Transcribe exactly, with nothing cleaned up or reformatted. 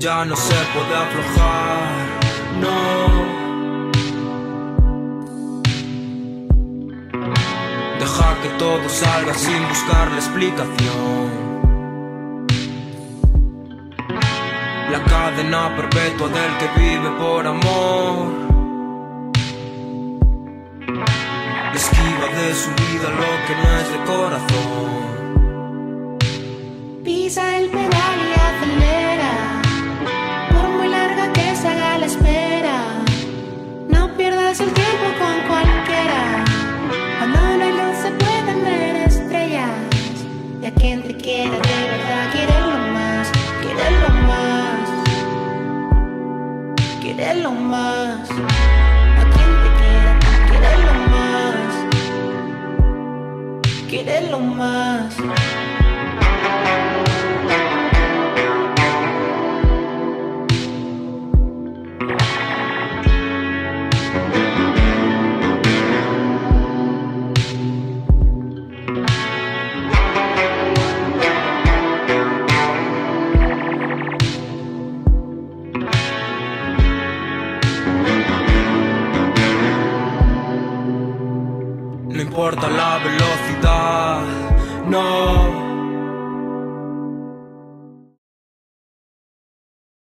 ya no se puede aflojar, no. Deja que todo salga sin buscar la explicación. La cadena perpetua del que vive por amor esquiva de su vida lo que no es de corazón. Pisa el pedal y acelera, por muy larga que se haga la espera. No pierdas el tiempo con cualquiera, cuando no hay luz se pueden ver estrellas. Y a quien te quiera de verdad, quírelo más, quírelo más, quírelo más. Quírelo más.